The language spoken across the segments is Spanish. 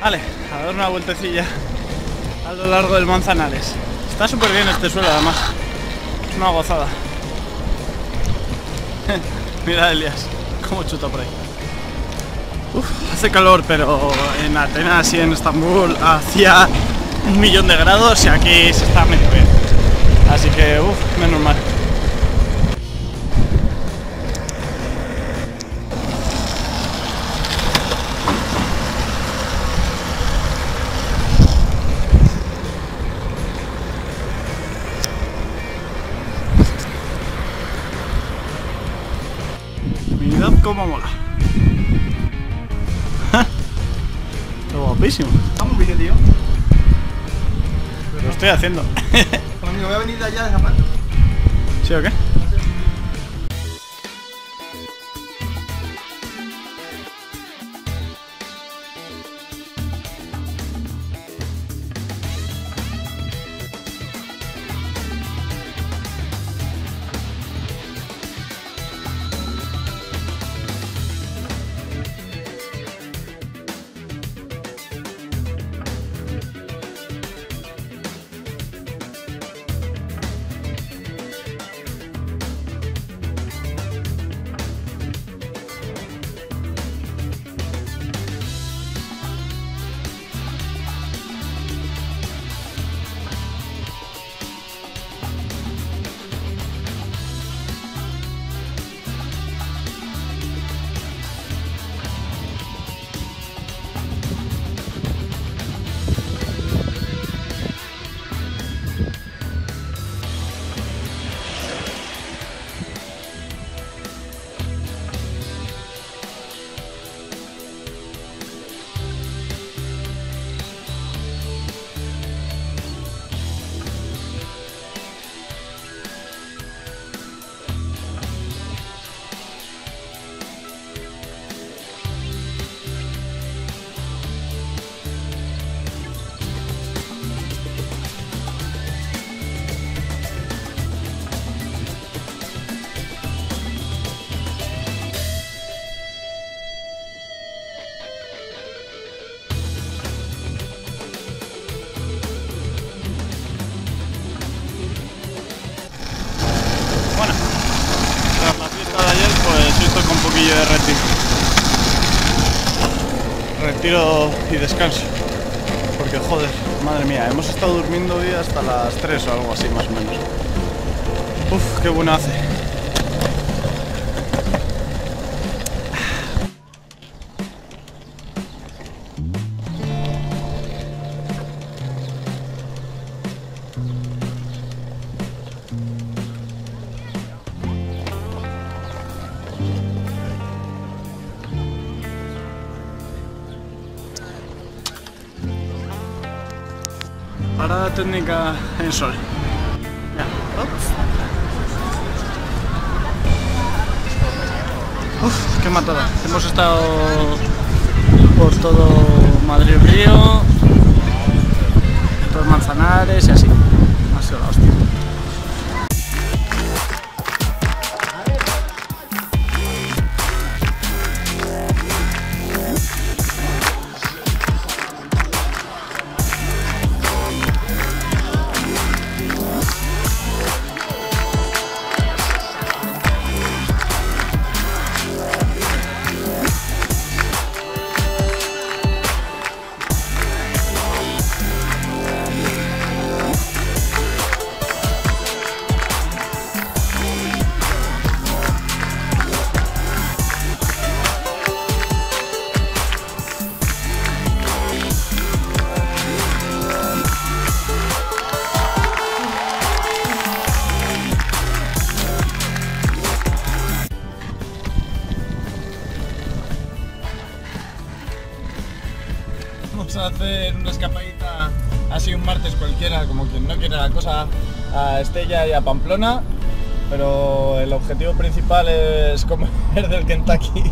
Vale, a dar una vueltecilla a lo largo del Manzanares. Está súper bien este suelo, además. Es una gozada. Mira Elias, cómo chuta por ahí. Uf, hace calor, pero en Atenas y en Estambul hacía 1.000.000 de grados y aquí se está medio bien. Así que, uff, menos mal. Mirad cómo mola. Está guapísimo. Estamos bien, tío. Lo estoy haciendo. Conmigo, voy a venir de allá de Japón. ¿Sí o qué? De retiro y descanso, porque joder, madre mía, hemos estado durmiendo hoy hasta las 3 o algo así más o menos. Uf, qué bueno hace. Parada técnica en sol. Uf, qué matada. Hemos estado por todo Madrid, Río, por Manzanares y así. Ha sido la hostia. Vamos a hacer una escapadita así un martes cualquiera, como quien no quiera la cosa, a Estella y a Pamplona, pero el objetivo principal es comer del Kentucky.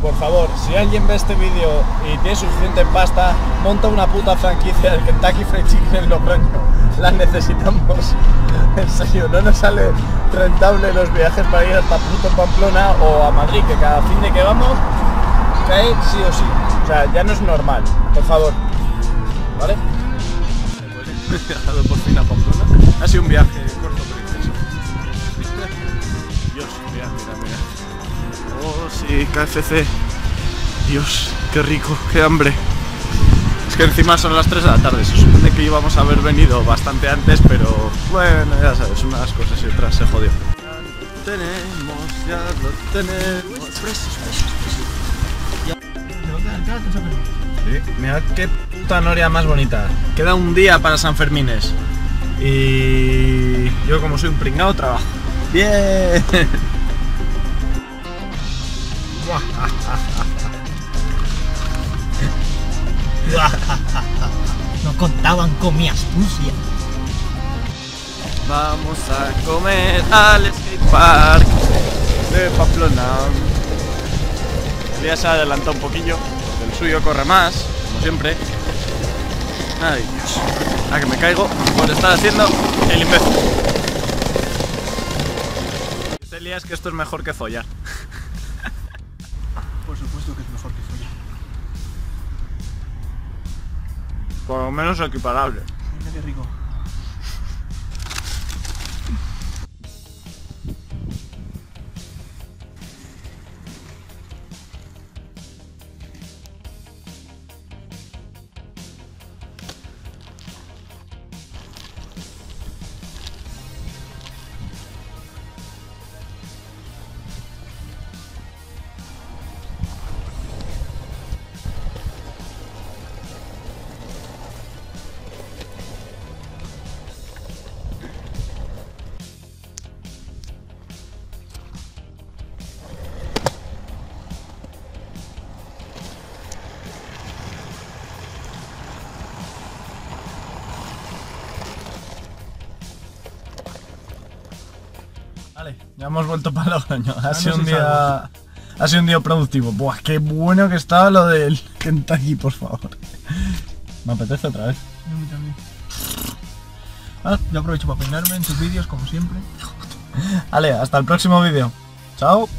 Por favor, si alguien ve este vídeo y tiene suficiente pasta, monta una puta franquicia del Kentucky Fried Chicken en Logroño. La necesitamos. En serio, no nos sale rentable los viajes para ir hasta puto Pamplona o a Madrid, que cada fin de que vamos cae sí o sí. O sea, ya no es normal, por favor. ¿Vale? He viajado por fin a Pamplona. Ha sido un viaje corto pero intenso. Dios, mira, mira, mira. Oh, sí, KFC. Dios, qué rico, qué hambre. Es que encima son las 3 de la tarde, se supone que íbamos a haber venido bastante antes, pero bueno, ya sabes, unas cosas y otras, se jodió. Ya lo tenemos, sí, mirad qué puta noria más bonita. Queda un día para San Fermines. Y yo, como soy un pringao, trabajo. ¡Bien! No contaban con mi astucia. Vamos a comer al Skate Park de Pamplona. Elias se ha adelantado un poquillo, el suyo corre más, como siempre. Ay, Dios. Ah, que me caigo por estar haciendo el imbécil. Dice Elias que esto es mejor que follar. Por supuesto que es mejor que follar. Por lo menos equiparable. Mira qué rico. Ya hemos vuelto para Logroño, ha sido un día productivo. Buah, qué bueno que estaba lo del Kentucky, por favor. Me apetece otra vez. Yo también. Ah, yo aprovecho para peinarme en tus vídeos, como siempre. Vale, hasta el próximo vídeo. Chao.